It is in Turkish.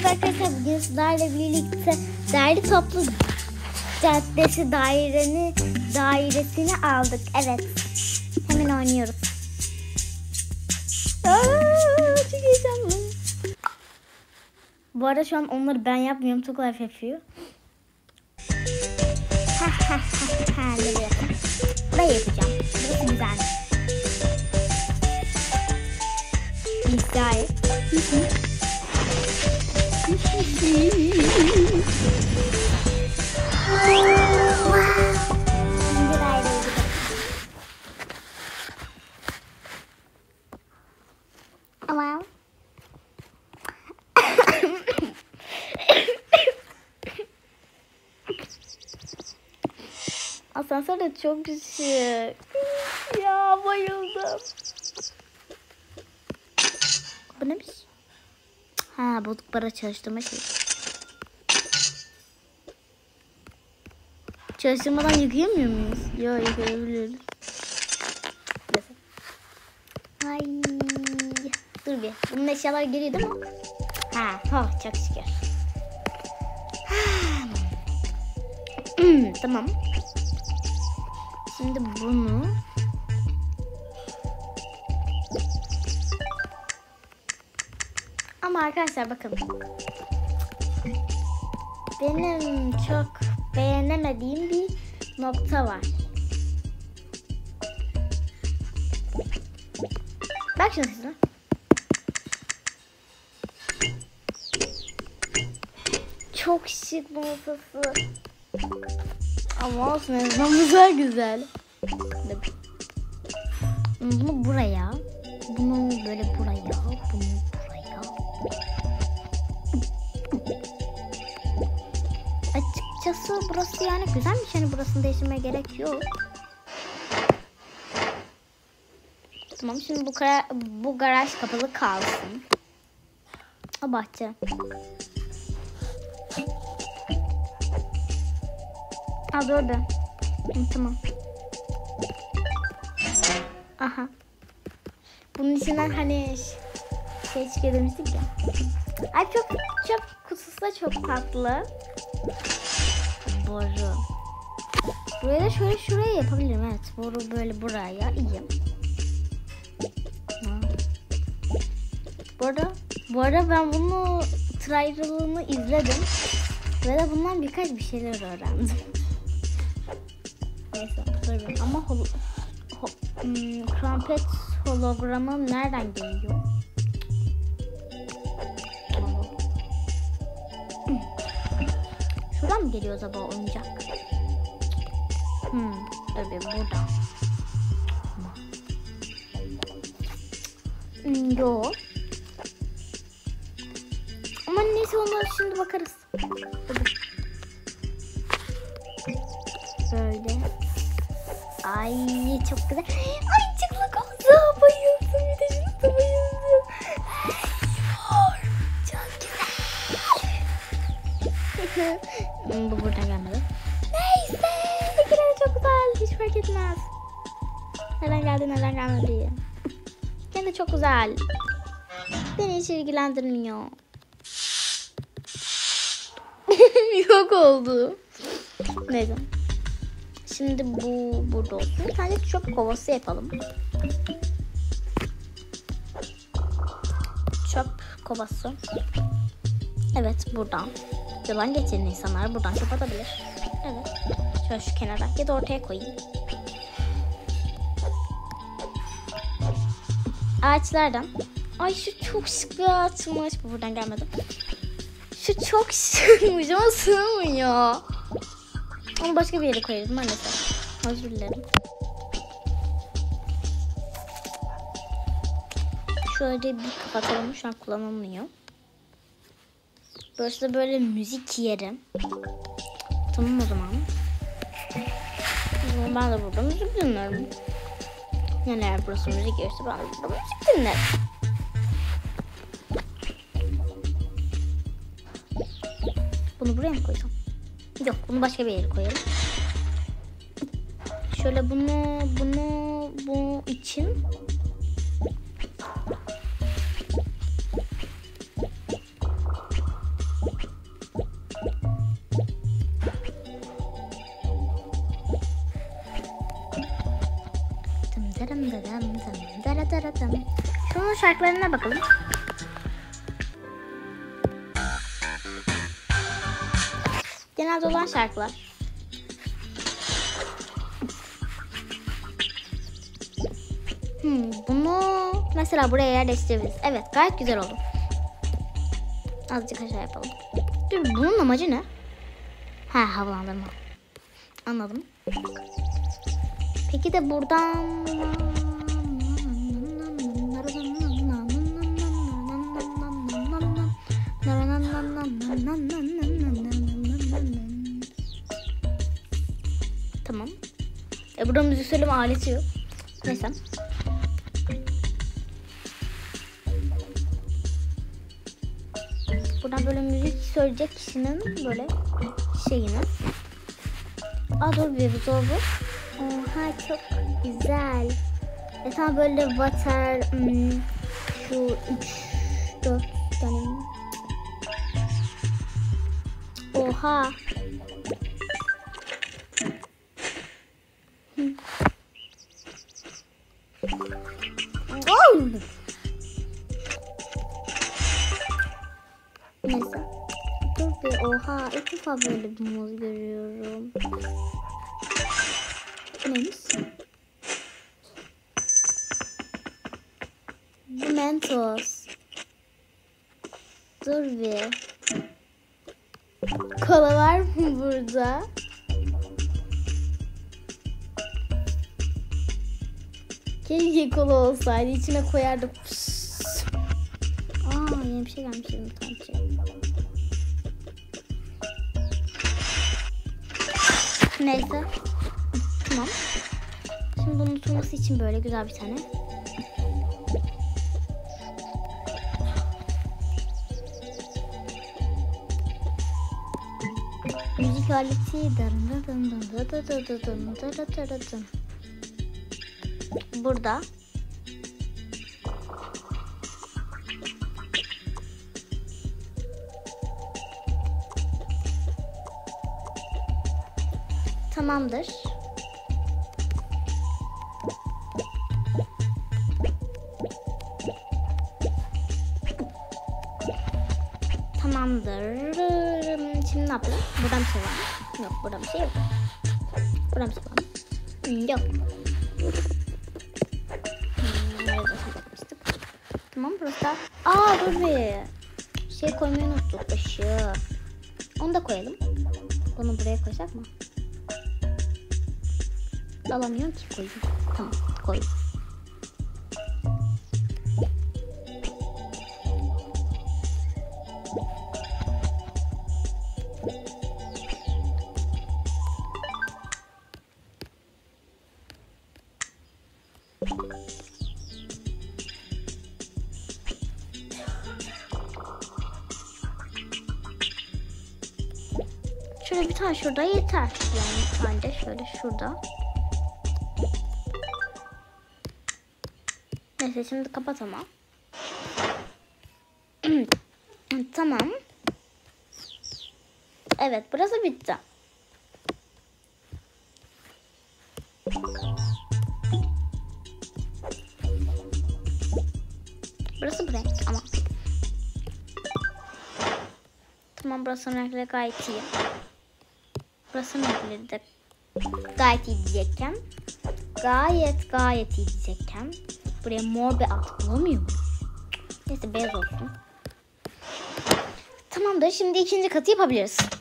Evet arkadaşlar, bugün sizlerle birlikte Derli Toplu Dairesi dairesini aldık. Evet, hemen oynuyoruz. Çok heyecanlı. Bu arada şu an onları ben yapmıyorum, Tuklaf yapıyor. Ben yapacağım. Burası güzel. İzlay. Ama asansör de çok güzel. Ya bayıldım. Bu ne biçim? Ha, bozuk para çalıştırma şey. Çalıştırmadan yıkayamıyor muyuz? Yo, yıkayabiliyoruz. Ay, dur bir. Bunun eşyalar geliyor değil mi? Ha, oh, çok şükür. Tamam. Şimdi bunu. Ama arkadaşlar bakın, benim çok beğenemediğim bir nokta var. Bak şimdi size. Çok şık bu masası. Ama olsun, en azından güzel güzel. Bunu buraya, bunu böyle buraya, bunu. Açıkçası burası yani güzelmiş, hani burasını değiştirmeye gerek yok. Tamam, şimdi bu garaj kapalı kalsın. O bahçe. Aa, doğru. Tamam. Aha. Bunun içinden hani şey çıkıyor demiştik ya. Ay, çok kutusu da çok tatlı. Boru. Buraya da şöyle şuraya yapabilirim. Evet, boru böyle buraya iyi. Bu arada ben bunu trailer'ını izledim ve de bundan birkaç bir şeyler öğrendim. Neyse, dur. Ama krampet hologramı nereden geliyor? Şuradan mı geliyor acaba oyuncak? Tabii buradan. Yok. Ama neyse, onlara şimdi bakarız. Böyle. Ay, çok güzel. Ay, çıklık oldu. Bayıldım. Bir de şimdi bayıldım. Çok güzel. Bu buradan gelmedi. Neyse, fikirler çok güzel, hiç fark etmez. Neden geldi, neden gelmedi. Kendi çok güzel. Beni hiç ilgilendirmiyor. Yok oldu. Neyse. Şimdi bu burada olsun. Bir tane çöp kovası yapalım. Çöp kovası. Evet, buradan. Yalan getiren insanlar buradan kapatabilir. Evet. Şöyle şu kenara ya da ortaya koyayım. Ağaçlardan. Ay, şu çok şık bir ağaçmış. Bu buradan gelmedi. Şu çok şıkmış ama sığmıyor. Onu başka bir yere koyarız maalesef. Özür dilerim. Şöyle bir kapatalım. Şu an kullanılmıyor. Burası da böyle müzik yeri. Tamam o zaman. Ben de burada müzik dinlerim. Yani eğer burası müzik yerse ben de burada müzik dinlerim. Bunu buraya mı koyacağım? Yok, bunu başka bir yere koyalım. Şöyle bunu bu için. yaradım. Şunun şarkılarına bakalım. Genelde olan şarkılar. Bunu mesela buraya yerleştirebiliriz. Evet, gayet güzel oldu. Azıcık aşağı yapalım. Dur, bunun amacı ne? Ha, havalandırma. Anladım. Peki de buradan... Tamam. Burada müzik söyleme aleti yok. Neyse. Buradan böyle müzik söyleyecek kişinin böyle şeyini. Aa, dur, zor bu. Oha, çok güzel. Tam böyle water şu 3-4 tane. Oha. Neyse. Dur bir, oha, ilk defa böyle bir muz görüyorum. Neymiş? Bu Mentos. Dur bir. Kola var mı burada? Keşke kola olsaydı, içine koyardık. Aa, yeni bir şey gelmiş. Neyse. Tamam. Şimdi bunun tutulması için böyle güzel bir tane. Müzik aleti. Burada. Tamamdır. Tamamdır. Şimdi ne yapalım? Buradan bir şey var mı? Yok, buradan bir şey yok. Buradan bir şey var mı? Yok. Tamam, burası da... Aa, dur bir. Şey koymayı unuttuk, ışığı. Onu da koyalım. Bunu buraya koysak mı? Alamıyorum ki, koyayım. Tamam, koy. Şöyle bir tane şurada yeter. Yani bir tane de şöyle şurada. Neyse, şimdi kapat ama. Tamam. Evet, burası bitti. Burası bu renk ama. Tamam, burası renkleri gayet iyi. Burası renkleri de gayet iyi diyecekken. Gayet iyi diyecekken. Buraya mor bir alt bulamıyor muyuz? Neyse, beyaz olsun. Tamamdır, şimdi ikinci katı yapabiliriz.